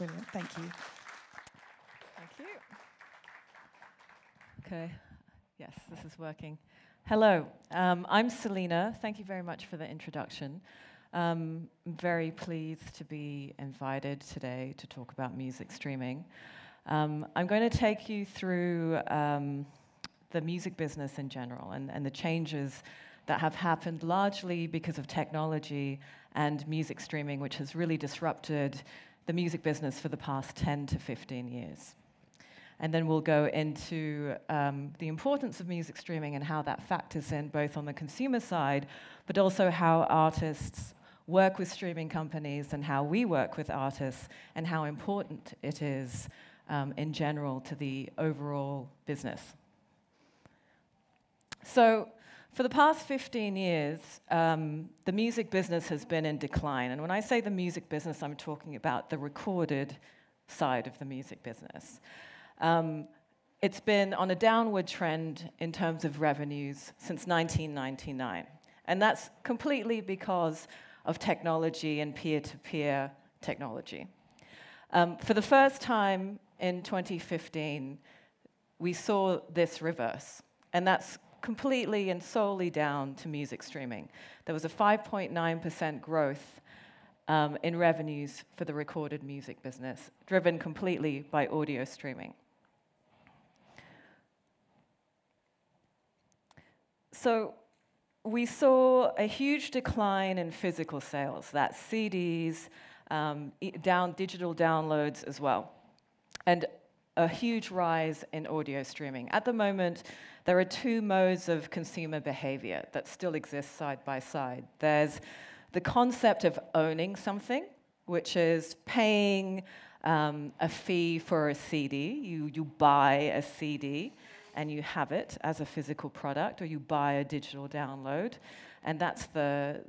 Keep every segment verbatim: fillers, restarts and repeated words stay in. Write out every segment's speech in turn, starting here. Brilliant. Thank you. Thank you. Okay. Yes, this is working. Hello. Um, I'm Sulinna. Thank you very much for the introduction. Um, I'm very pleased to be invited today to talk about music streaming. Um, I'm going to take you through um, the music business in general and, and the changes that have happened largely because of technology and music streaming, which has really disrupted the music business for the past ten to fifteen years. And then we'll go into um, the importance of music streaming and how that factors in both on the consumer side, but also how artists work with streaming companies and how we work with artists and how important it is um, in general to the overall business. So for the past fifteen years, um, the music business has been in decline. And when I say the music business, I'm talking about the recorded side of the music business. Um, it's been on a downward trend in terms of revenues since nineteen ninety-nine. And that's completely because of technology and peer-to-peer technology. Um, for the first time in twenty fifteen, we saw this reverse. And that's completely and solely down to music streaming. There was a five point nine percent growth um, in revenues for the recorded music business, driven completely by audio streaming. So we saw a huge decline in physical sales, that's C Ds, um, down digital downloads as well, and a huge rise in audio streaming. At the moment, there are two modes of consumer behavior that still exist side by side. There's the concept of owning something, which is paying um, a fee for a C D. You, you buy a C D and you have it as a physical product, or you buy a digital download. And that's, the,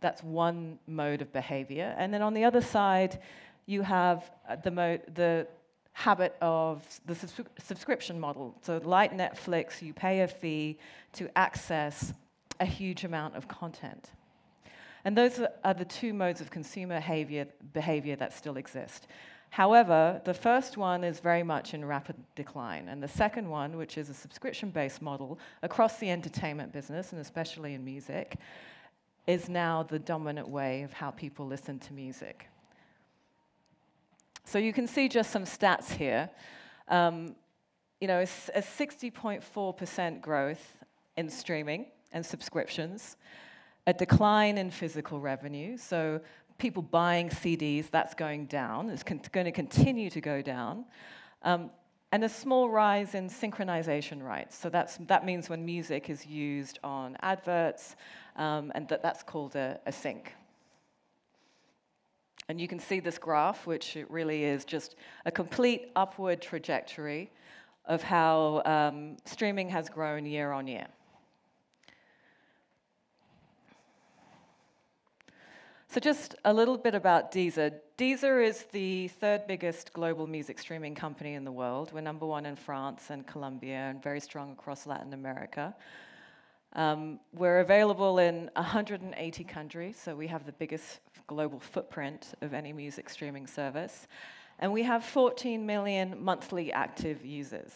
that's one mode of behavior. And then on the other side, you have the mode, the habit of the subscri subscription model. So like Netflix, you pay a fee to access a huge amount of content. And those are the two modes of consumer behavior, behavior that still exist. However, the first one is very much in rapid decline. And the second one, which is a subscription-based model across the entertainment business, and especially in music, is now the dominant way of how people listen to music. So you can see just some stats here. Um, you know, a sixty point four percent growth in streaming and subscriptions, a decline in physical revenue. So people buying C Ds, that's going down. It's going to continue to go down. Um, and a small rise in synchronization rights. So that's, that means when music is used on adverts, um, and that, that's called a, a sync. And you can see this graph, which it really is just a complete upward trajectory of how um, streaming has grown year on year. So just a little bit about Deezer. Deezer is the third biggest global music streaming company in the world. We're number one in France and Colombia and very strong across Latin America. Um, we're available in one hundred eighty countries, so we have the biggest global footprint of any music streaming service. And we have fourteen million monthly active users.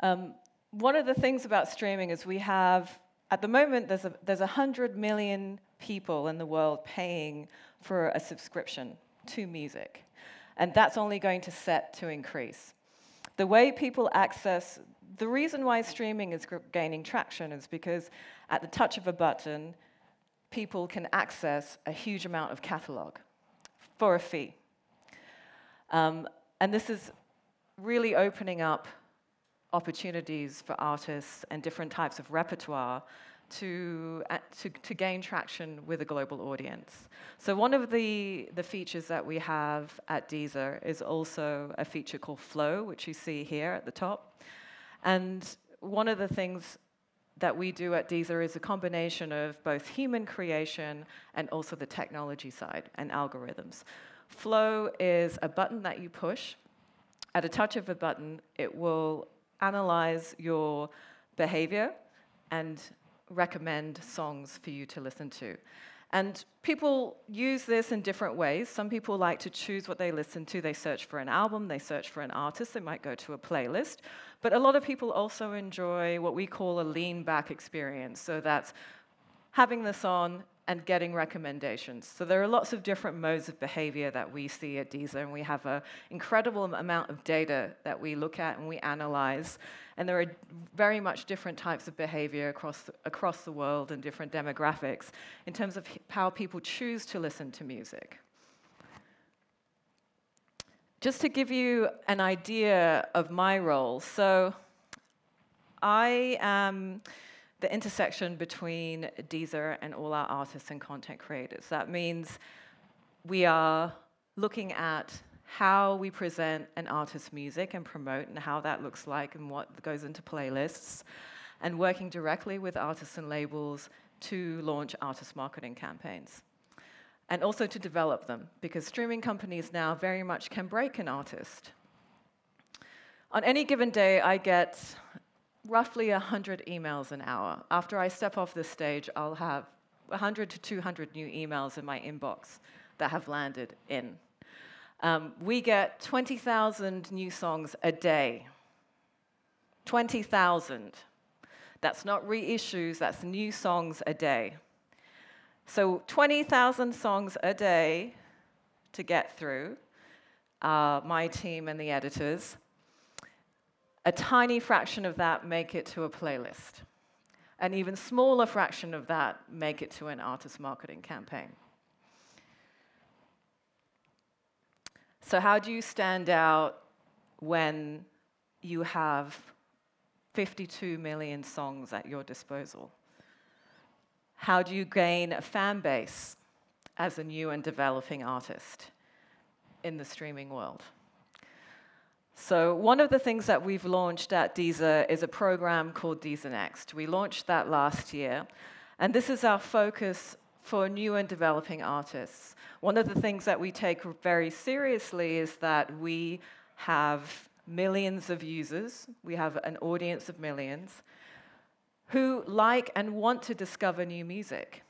Um, one of the things about streaming is we have, at the moment, there's, a, there's one hundred million people in the world paying for a subscription to music. And that's only going to set to increase. The way people access The reason why streaming is gaining traction is because at the touch of a button, people can access a huge amount of catalog for a fee. Um, and this is really opening up opportunities for artists and different types of repertoire to, uh, to, to gain traction with a global audience. So one of the, the features that we have at Deezer is also a feature called Flow, which you see here at the top. And one of the things that we do at Deezer is a combination of both human creation and also the technology side and algorithms. Flow is a button that you push. At a touch of a button, it will analyze your behavior and recommend songs for you to listen to. And people use this in different ways. Some people like to choose what they listen to. They search for an album, they search for an artist, they might go to a playlist. But a lot of people also enjoy what we call a lean-back experience. So that's having this on and getting recommendations. So there are lots of different modes of behavior that we see at Deezer, and we have an incredible amount of data that we look at and we analyze. And there are very much different types of behavior across the, across the world and different demographics in terms of how people choose to listen to music. Just to give you an idea of my role, so I am the intersection between Deezer and all our artists and content creators. That means we are looking at how we present an artist's music and promote and how that looks like and what goes into playlists, and working directly with artists and labels to launch artist marketing campaigns. And also to develop them, because streaming companies now very much can break an artist. On any given day, I get roughly one hundred emails an hour. After I step off this stage, I'll have one hundred to two hundred new emails in my inbox that have landed in. Um, we get twenty thousand new songs a day. twenty thousand. That's not reissues, that's new songs a day. So twenty thousand songs a day to get through, uh, my team and the editors. A tiny fraction of that make it to a playlist. An even smaller fraction of that make it to an artist marketing campaign. So how do you stand out when you have fifty-two million songs at your disposal? How do you gain a fan base as a new and developing artist in the streaming world? So one of the things that we've launched at Deezer is a program called Deezer Next. We launched that last year, and this is our focus for new and developing artists. One of the things that we take very seriously is that we have millions of users, we have an audience of millions, who like and want to discover new music,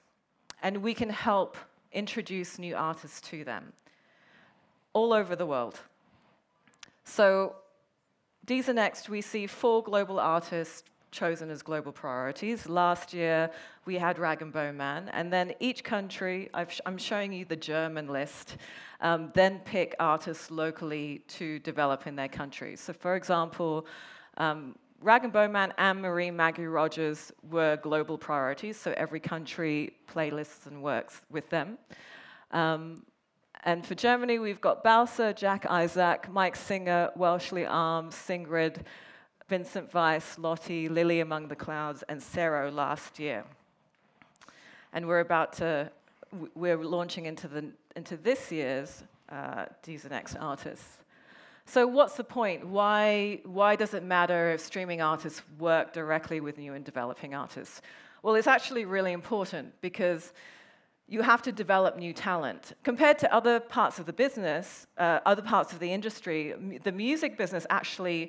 and we can help introduce new artists to them all over the world. So Deezer Next, we see four global artists chosen as global priorities. Last year, we had Rag'n'Bone Man. And then each country, I've sh I'm showing you the German list, um, then pick artists locally to develop in their country. So for example, um, Rag'n'Bone Man and Marie Maggie Rogers were global priorities. So every country playlists and works with them. Um, And for Germany, we've got Balser, Jack Isaac, Mike Singer, Welshly Arms, Sigrid, Vincent Weiss, Lotti, Lily Among the Clouds, and Cerro last year. And we're about to, we're launching into, the, into this year's uh, Deezer Next artists. So what's the point? Why, why does it matter if streaming artists work directly with new and developing artists? Well, it's actually really important, because you have to develop new talent. Compared to other parts of the business, uh, other parts of the industry, m the music business actually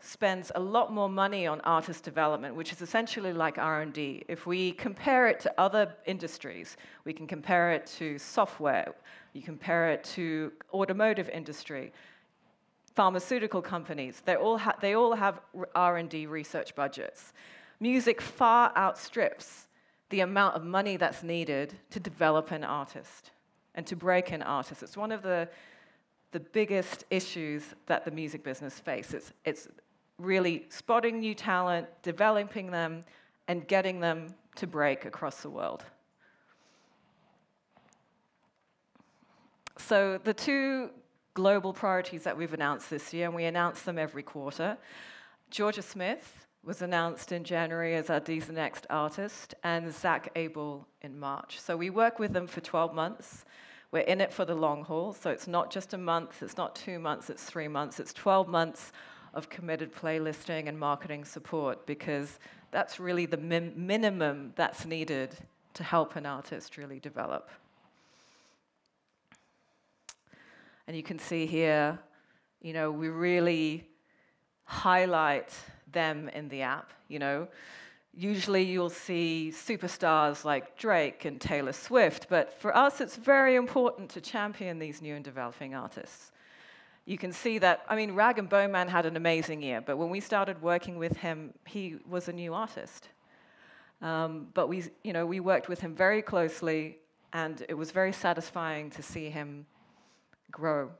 spends a lot more money on artist development, which is essentially like R and D. If we compare it to other industries, we can compare it to software, you compare it to automotive industry, pharmaceutical companies, they all, ha they all have R and D research budgets. Music far outstrips the amount of money that's needed to develop an artist and to break an artist. It's one of the, the biggest issues that the music business faces. It's, it's really spotting new talent, developing them, and getting them to break across the world. So the two global priorities that we've announced this year, and we announce them every quarter, Jorja Smith was announced in January as our Deezer Next artist, and Zach Abel in March. So we work with them for twelve months. We're in it for the long haul, so it's not just a month, it's not two months, it's three months, it's twelve months of committed playlisting and marketing support, because that's really the min minimum that's needed to help an artist really develop. And you can see here, you know, we really highlight them in the app, you know. usually you'll see superstars like Drake and Taylor Swift, but for us it's very important to champion these new and developing artists. You can see that, I mean, Rag'n'Bone Man had an amazing year, but when we started working with him, he was a new artist. Um, but we, you know, we worked with him very closely, and it was very satisfying to see him grow.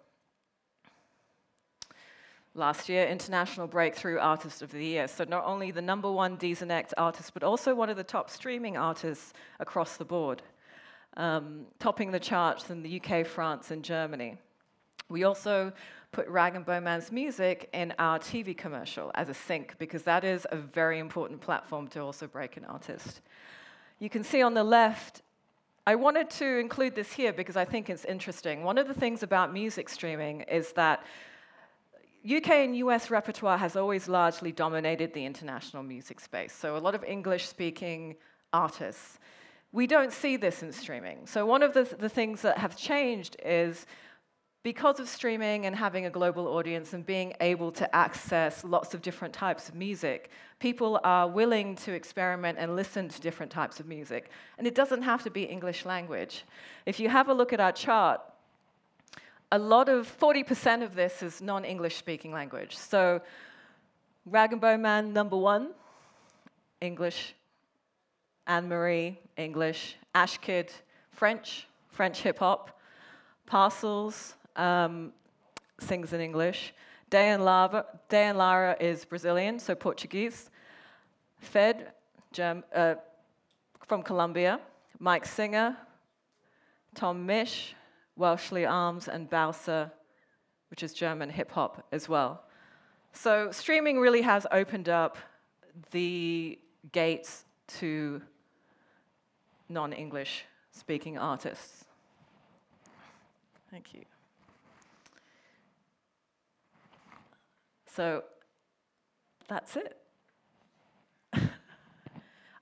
Last year, International Breakthrough Artist of the Year. So not only the number one Deezer artist, but also one of the top streaming artists across the board, um, topping the charts in the U K, France, and Germany. We also put Rag'n'Bone Man's music in our T V commercial as a sync, because that is a very important platform to also break an artist. You can see on the left, I wanted to include this here because I think it's interesting. One of the things about music streaming is that U K and U S repertoire has always largely dominated the international music space, so a lot of English-speaking artists. We don't see this in streaming. So one of the, th the things that have changed is, because of streaming and having a global audience and being able to access lots of different types of music, people are willing to experiment and listen to different types of music. And it doesn't have to be English language. If you have a look at our chart, a lot of forty percent of this is non-English speaking language. So Rag'n'Bone Man, number one, English. Anne-Marie, English. Ashkid, French, French hip hop. Parcels, um, sings in English. Day and, Lava, Day and Lara is Brazilian, so Portuguese. Fed, Germ uh, from Colombia. Mike Singer, Tom Misch, Welshly Arms, and Bowser, which is German hip-hop as well. So streaming really has opened up the gates to non-English speaking artists. Thank you. So that's it.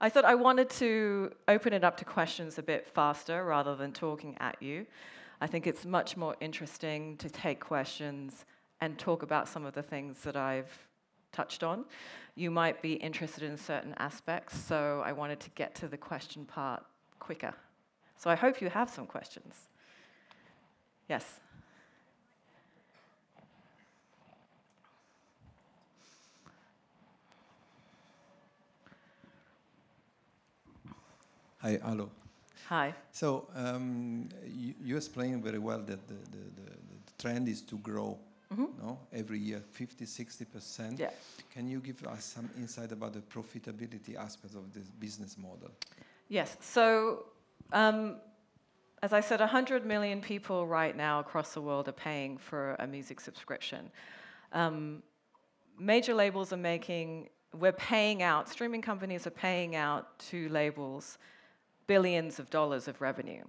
I thought I wanted to open it up to questions a bit faster rather than talking at you. I think it's much more interesting to take questions and talk about some of the things that I've touched on. You might be interested in certain aspects, so I wanted to get to the question part quicker. So I hope you have some questions. Yes? Hi, hello. Hi. So um, you, you explained very well that the, the, the, the trend is to grow, mm-hmm. no? Every year, fifty, sixty percent. Yeah. Can you give us some insight about the profitability aspect of this business model? Yes. So um, as I said, one hundred million people right now across the world are paying for a music subscription. Um, major labels are making, we're paying out, streaming companies are paying out to labels billions of dollars of revenue.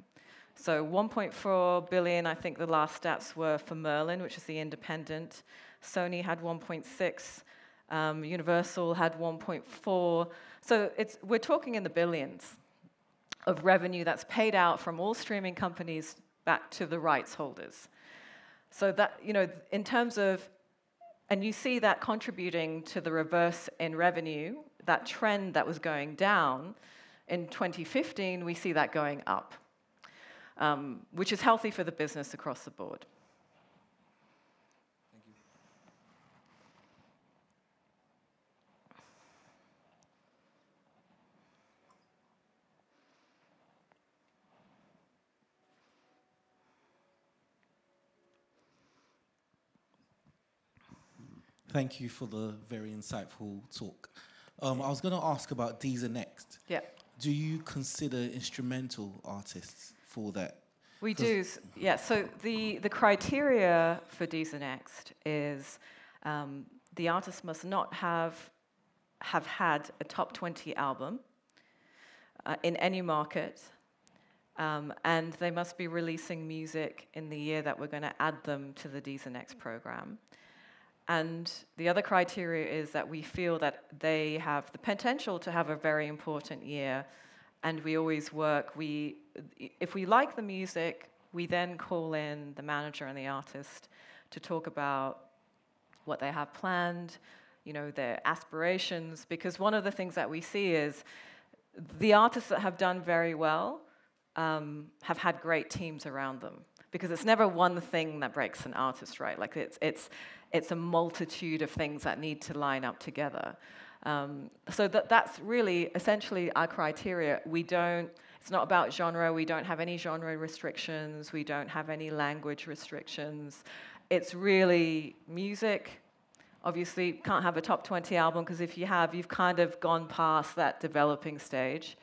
So one point four billion, I think the last stats were for Merlin, which is the independent. Sony had one point six, um, Universal had one point four. So it's, we're talking in the billions of revenue that's paid out from all streaming companies back to the rights holders. So that, you know, in terms of, and you see that contributing to the reverse in revenue, that trend that was going down. In twenty fifteen, we see that going up, um, which is healthy for the business across the board. Thank you. Thank you for the very insightful talk. Um, I was going to ask about Deezer next. Yeah. Do you consider instrumental artists for that? We do, yeah. So the, the criteria for Deezer Next is um, the artist must not have, have had a top twenty album uh, in any market, um, and they must be releasing music in the year that we're going to add them to the Deezer Next program. And the other criteria is that we feel that they have the potential to have a very important year, and we always work. We, if we like the music, we then call in the manager and the artist to talk about what they have planned, you know, their aspirations, because one of the things that we see is the artists that have done very well um, have had great teams around them, because it's never one thing that breaks an artist, right? Like it's, it's, it's a multitude of things that need to line up together. Um, so that, that's really essentially our criteria. We don't, it's not about genre, we don't have any genre restrictions, we don't have any language restrictions. It's really music. Obviously, you can't have a top twenty album, because if you have, you've kind of gone past that developing stage.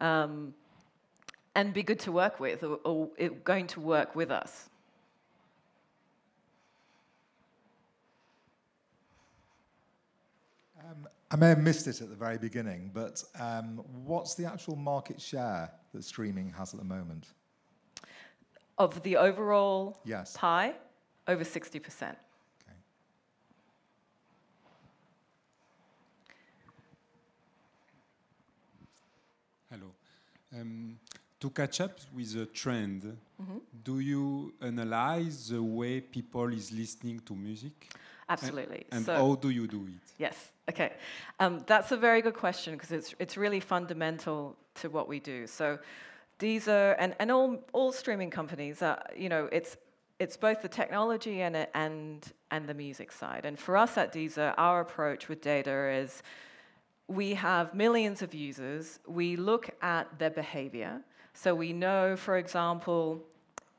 Um, and be good to work with, or, or it going to work with us. Um, I may have missed it at the very beginning, but um, what's the actual market share that streaming has at the moment? Of the overall yes. pie? Over sixty percent. Hello. Um, to catch up with the trend, mm-hmm. do you analyze the way people is listening to music? Absolutely. And, and so, how do you do it? Yes. Okay. Um, that's a very good question, because it's it's really fundamental to what we do. So, Deezer and and all all streaming companies are, you know, it's it's both the technology and and and the music side. And for us at Deezer, our approach with data is, we have millions of users. We look at their behavior. So we know, for example,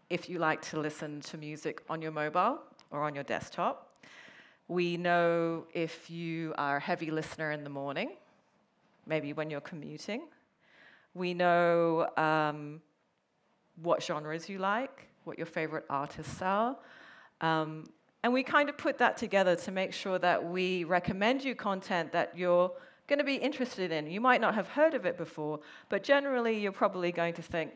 if you like to listen to music on your mobile or on your desktop. We know if you are a heavy listener in the morning, maybe when you're commuting. We know um, what genres you like, what your favorite artists are. Um, and we kind of put that together to make sure that we recommend you content that you're going to be interested in. You might not have heard of it before, but generally you're probably going to think,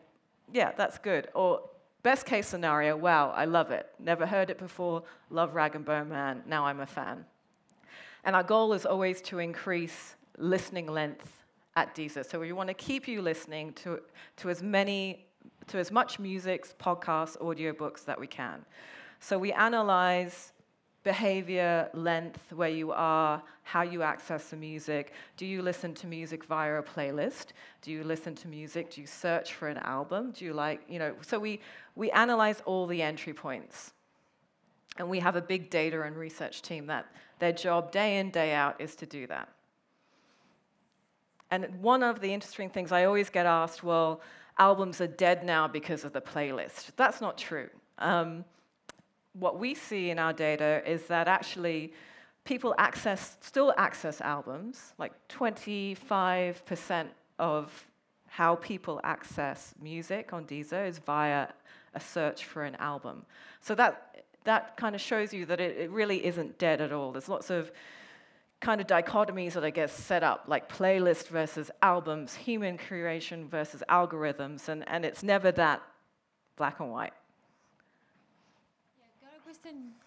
yeah, that's good. Or best case scenario, wow, I love it. Never heard it before, love Rag'n'Bone Man, now I'm a fan. And our goal is always to increase listening length at Deezer. So we want to keep you listening to, to as many, to as much music, podcasts, audiobooks that we can. So we analyze behavior, length, where you are, how you access the music. Do you listen to music via a playlist? Do you listen to music? Do you search for an album? Do you like, you know, so we, we analyze all the entry points. And we have a big data and research team that their job day in, day out is to do that. And one of the interesting things, I always get asked, well, albums are dead now because of the playlist. That's not true. Um, What we see in our data is that actually people access, still access albums, like twenty-five percent of how people access music on Deezer is via a search for an album. So that, that kind of shows you that it, it really isn't dead at all. There's lots of kind of dichotomies that I guess set up, like playlist versus albums, human curation versus algorithms, and, and it's never that black and white.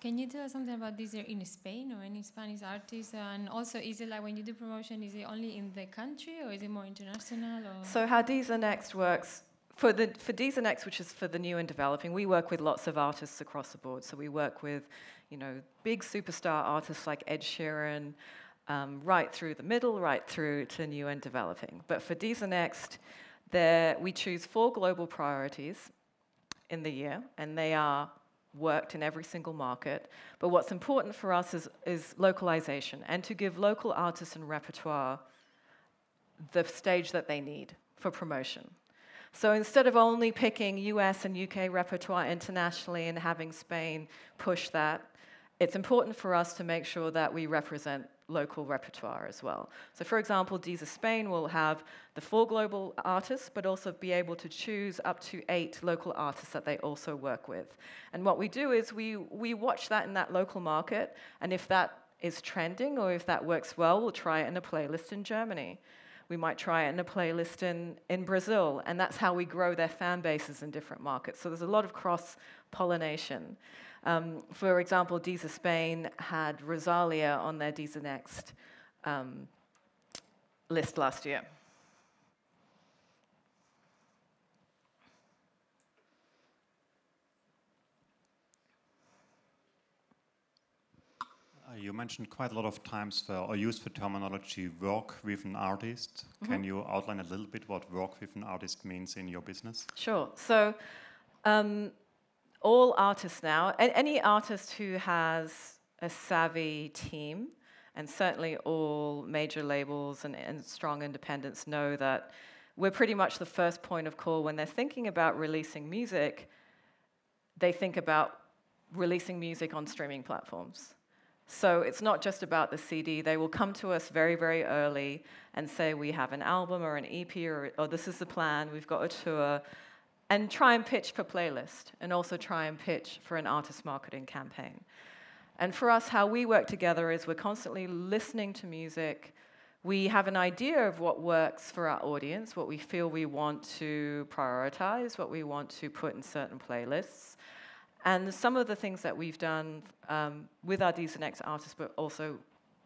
Can you tell us something about Deezer in Spain or any Spanish artists? And also, is it like when you do promotion, is it only in the country or is it more international? Or? So how Deezer Next works, for, the, for Deezer Next, which is for the new and developing, we work with lots of artists across the board. So we work with, you know, big superstar artists like Ed Sheeran, um, right through the middle, right through to new and developing. But for Deezer Next, there, we choose four global priorities in the year, and they are worked in every single market. But what's important for us is, is localization, and to give local artists and repertoire the stage that they need for promotion. So instead of only picking U S and U K repertoire internationally and having Spain push that, it's important for us to make sure that we represent local repertoire as well. So for example, Deezer Spain will have the four global artists, but also be able to choose up to eight local artists that they also work with. And what we do is we, we watch that in that local market, and if that is trending or if that works well, we'll try it in a playlist in Germany. We might try it in a playlist in, in Brazil, and that's how we grow their fan bases in different markets. So there's a lot of cross-pollination. Um, for example, Deezer Spain had Rosalia on their Deezer Next um, list last year. I You mentioned quite a lot of times for, or used the terminology work with an artist. Mm-hmm. Can you outline a little bit what work with an artist means in your business? Sure. So um, all artists now, and any artist who has a savvy team, and certainly all major labels and, and strong independents know that we're pretty much the first point of call when they're thinking about releasing music. They think about releasing music on streaming platforms. So it's not just about the C D. They will come to us very, very early and say, we have an album or an E P, or, or this is the plan, we've got a tour, and try and pitch for playlist, and also try and pitch for an artist marketing campaign. And for us, how we work together is we're constantly listening to music. We have an idea of what works for our audience, what we feel we want to prioritize, what we want to put in certain playlists. And some of the things that we've done um, with our Deezer Next artists, but also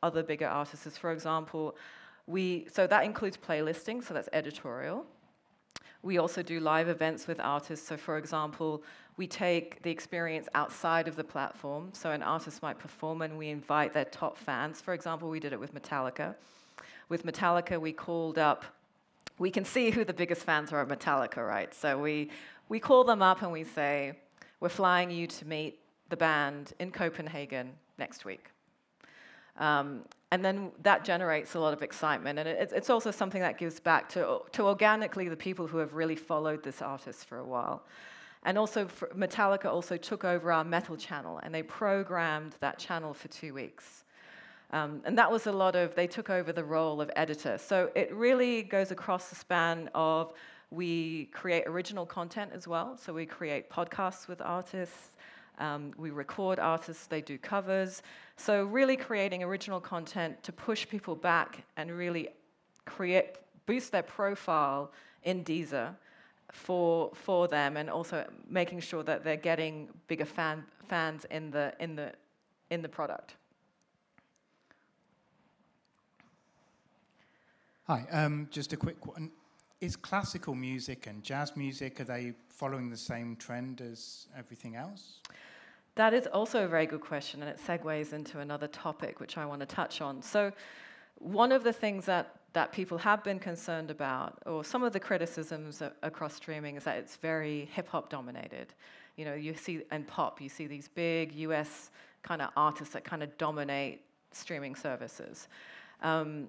other bigger artists, is, for example, we, so that includes playlisting, so that's editorial. We also do live events with artists. So for example, we take the experience outside of the platform. So an artist might perform and we invite their top fans. For example, we did it with Metallica. With Metallica, we called up, we can see who the biggest fans are of Metallica, right? So we, we call them up and we say, we're flying you to meet the band in Copenhagen next week. Um, and then that generates a lot of excitement. And it, it's also something that gives back to, to organically the people who have really followed this artist for a while. And also for, Metallica also took over our metal channel, and they programmed that channel for two weeks. Um, and that was a lot of, they took over the role of editor. So it really goes across the span of, we create original content as well. So we create podcasts with artists. Um, we record artists, they do covers. So really creating original content to push people back and really create, boost their profile in Deezer for, for them, and also making sure that they're getting bigger fan, fans in the, in the, in the product. Hi, um, just a quick one. Is classical music and jazz music, are they following the same trend as everything else? That is also a very good question, and it segues into another topic which I want to touch on. So one of the things that, that people have been concerned about, or some of the criticisms across streaming, is that it's very hip-hop dominated. You know, you see, and pop, you see these big U S kind of artists that kind of dominate streaming services. Um,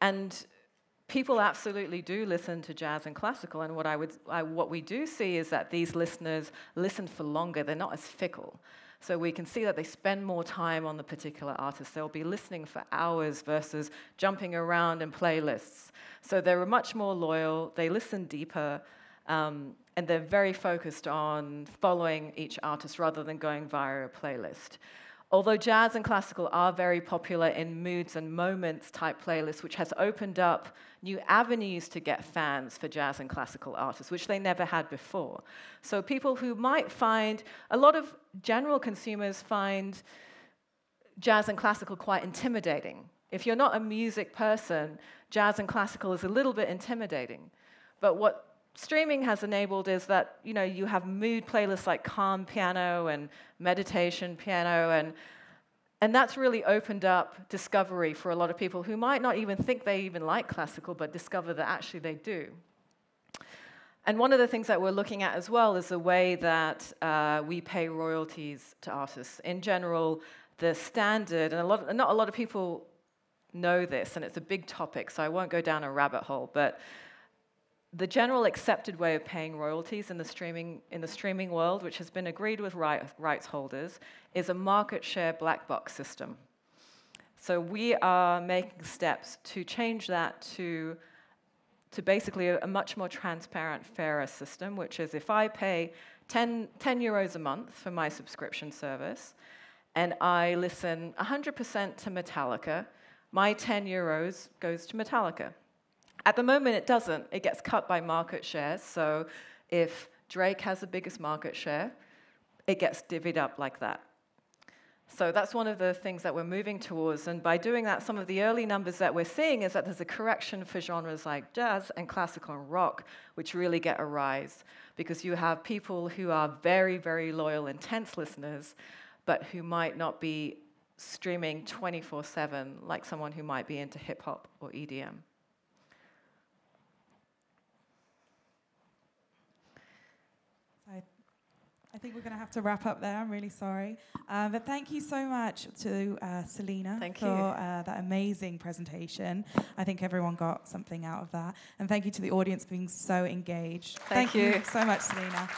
and... People absolutely do listen to jazz and classical, and what I would, I, what we do see is that these listeners listen for longer. They're not as fickle. So we can see that they spend more time on the particular artist. They'll be listening for hours versus jumping around in playlists. So they're much more loyal, they listen deeper, um, and they're very focused on following each artist rather than going via a playlist. Although jazz and classical are very popular in moods and moments type playlists, which has opened up new avenues to get fans for jazz and classical artists, which they never had before. So people who might find, a lot of general consumers find jazz and classical quite intimidating. If you're not a music person, jazz and classical is a little bit intimidating. But what streaming has enabled is that, you know, you have mood playlists like calm piano and meditation piano, and and that's really opened up discovery for a lot of people who might not even think they even like classical, but discover that actually they do. And one of the things that we're looking at as well is the way that uh, we pay royalties to artists. In general, the standard, and a lot, of, not a lot of people know this, and it's a big topic, so I won't go down a rabbit hole, but the general accepted way of paying royalties in the streaming, in the streaming world, which has been agreed with right, rights holders, is a market share black box system. So we are making steps to change that to, to basically a, a much more transparent, fairer system, which is if I pay ten euros a month for my subscription service, and I listen one hundred percent to Metallica, my ten euros goes to Metallica. At the moment, it doesn't. It gets cut by market share. So if Drake has the biggest market share, it gets divvied up like that. So that's one of the things that we're moving towards. And by doing that, some of the early numbers that we're seeing is that there's a correction for genres like jazz and classical and rock, which really get a rise, because you have people who are very, very loyal, intense listeners, but who might not be streaming twenty-four seven, like someone who might be into hip-hop or E D M. I, I think we're going to have to wrap up there. I'm really sorry. Uh, but thank you so much to uh, Sulinna thank for uh, that amazing presentation. I think everyone got something out of that. And thank you to the audience for being so engaged. Thank, thank you. you so much, Sulinna.